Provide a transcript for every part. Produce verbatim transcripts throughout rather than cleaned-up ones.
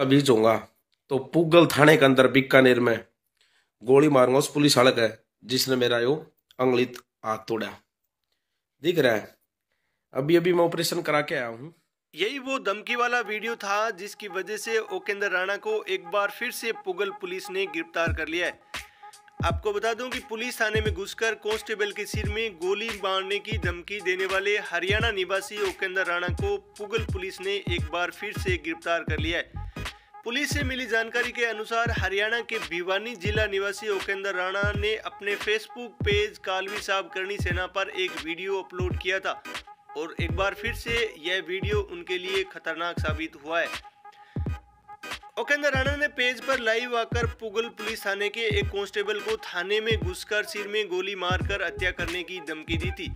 तभी जाऊँगा। तो पुगल थाने के अंदर बीकानेर में गोली मारूंगा उस पुलिस वाले का जिसने मेरा यो अंगुलित हाथ तोड़ा। दिख रहा है अभी अभी मैं ऑपरेशन करा के आया हूँ। यही वो धमकी वाला वीडियो था जिसकी वजह से ओकेंद्र राणा को एक बार फिर से पुगल पुलिस ने गिरफ्तार कर लिया है। आपको बता दूं कि पुलिस थाने में घुसकर कांस्टेबल के सिर में गोली मारने की धमकी देने वाले हरियाणा निवासी ओकेंद्र राणा को पुगल पुलिस ने एक बार फिर से गिरफ्तार कर लिया है। पुलिस से मिली जानकारी के अनुसार हरियाणा के भिवानी जिला निवासी ओकेंद्र राणा ने अपने फेसबुक पेज कालवी साहब करनी सेना पर एक वीडियो अपलोड किया था और एक बार फिर से यह वीडियो उनके लिए खतरनाक साबित हुआ है। ओकेंद्र राणा ने पेज पर लाइव आकर पुगल पुलिस थाने के एक कांस्टेबल को थाने में घुसकर सिर में गोली मारकर हत्या करने की धमकी दी थी,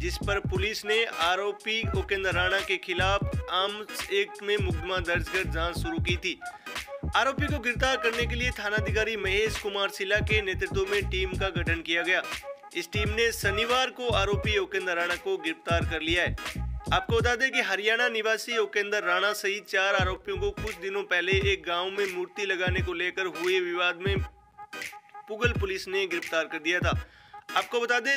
जिस पर पुलिस ने आरोपी ओकेंद्र राणा के खिलाफ आर्म्स एक्ट में मुकदमा दर्ज कर जांच शुरू की थी। आरोपी को गिरफ्तार करने के लिए थानाधिकारी महेश कुमार सिला के नेतृत्व में टीम का गठन किया गया। इस टीम ने शनिवार को आरोपी ओकेंद्र राणा को गिरफ्तार कर लिया है। आपको बता दें कि हरियाणा निवासी ओकेंद्र राणा सहित चार आरोपियों को कुछ दिनों पहले एक गांव में मूर्ति लगाने को लेकर हुए विवाद में पुगल पुलिस ने गिरफ्तार कर दिया था। आपको बता दें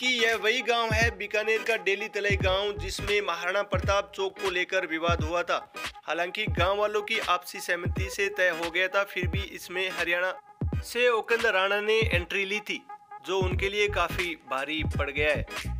कि यह वही गांव है बीकानेर का डेली तलाई गांव जिसमें महाराणा प्रताप चौक को लेकर विवाद हुआ था। हालांकि गाँव वालों की आपसी सहमति से तय हो गया था, फिर भी इसमें हरियाणा से ओकेंद्र राणा ने एंट्री ली थी जो उनके लिए काफी भारी पड़ गया है।